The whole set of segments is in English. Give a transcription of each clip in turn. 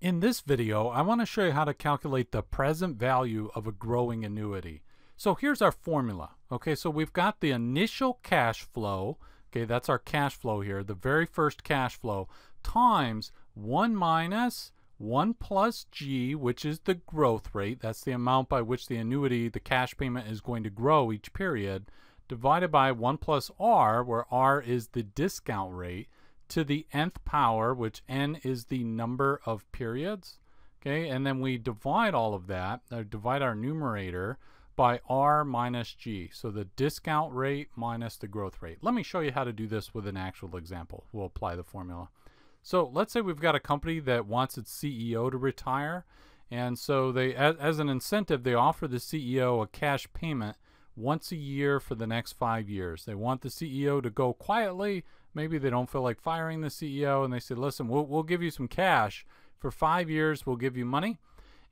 In this video, I want to show you how to calculate the present value of a growing annuity. So here's our formula. Okay, so we've got the initial cash flow. Okay, that's our cash flow here, the very first cash flow, times 1 minus 1 plus G, which is the growth rate. That's the amount by which the annuity, the cash payment, is going to grow each period, divided by 1 plus R, where R is the discount rate, to the nth power, which n is the number of periods. Okay, and then we divide all of that, divide our numerator by R minus G. So the discount rate minus the growth rate. Let me show you how to do this with an actual example. We'll apply the formula. So let's say we've got a company that wants its CEO to retire. And so they, as an incentive, they offer the CEO a cash payment once a year for the next 5 years. They want the CEO to go quietly. Maybe they don't feel like firing the CEO, and they say, listen, we'll give you some cash. For 5 years, we'll give you money.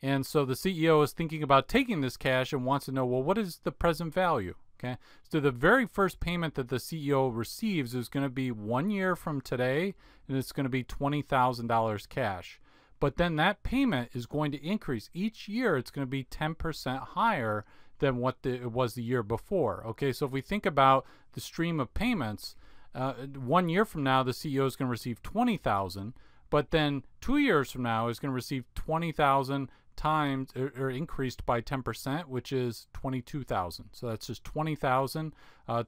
And so the CEO is thinking about taking this cash and wants to know, well, what is the present value? Okay, so the very first payment that the CEO receives is going to be 1 year from today, and it's going to be $20,000 cash. But then that payment is going to increase. Each year, it's going to be 10% higher than what it was the year before. Okay, so if we think about the stream of payments, 1 year from now, the CEO is going to receive $20,000, but then 2 years from now is going to receive $20,000 times or increased by 10%, which is $22,000. So that's just $20,000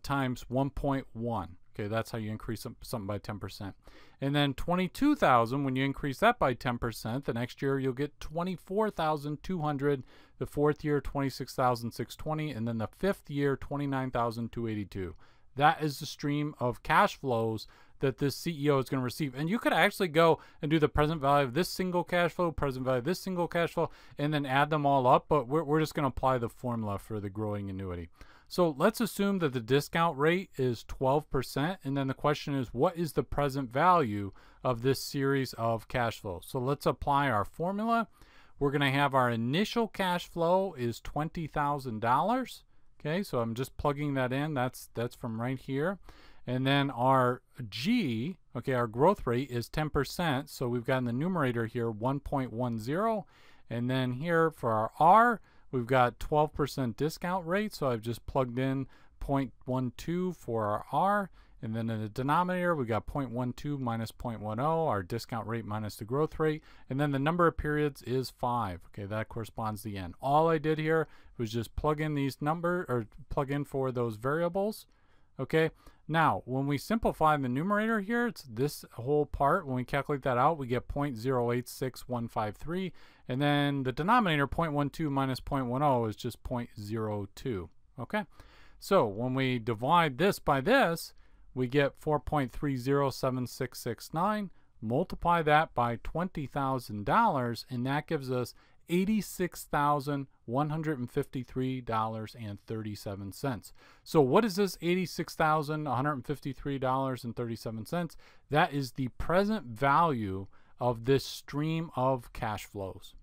times 1.1. Okay, that's how you increase something by 10%. And then $22,000, when you increase that by 10%, the next year you'll get $24,200, the fourth year $26,620, and then the fifth year $29,282. That is the stream of cash flows that this CEO is going to receive. And you could actually go and do the present value of this single cash flow, present value of this single cash flow, and then add them all up. But we're just going to apply the formula for the growing annuity. So let's assume that the discount rate is 12%. And then the question is, what is the present value of this series of cash flows? So let's apply our formula. We're going to have our initial cash flow is $20,000. Okay, so I'm just plugging that in. That's from right here. And then our G, okay, our growth rate is 10%. So we've got in the numerator here 1.10. And then here for our R, we've got 12% discount rate. So I've just plugged in 0.12 for our R. And then in the denominator, we've got 0.12 minus 0.10, our discount rate minus the growth rate. And then the number of periods is 5. Okay, that corresponds to the N. All I did here was just plug in these numbers, or plug in for those variables. Okay, now when we simplify the numerator here, it's this whole part. When we calculate that out, we get 0.086153. And then the denominator, 0.12 minus 0.10, is just 0.02. Okay, so when we divide this by this, we get 4.307669, multiply that by $20,000, and that gives us $86,153.37. So what is this $86,153.37? That is the present value of this stream of cash flows.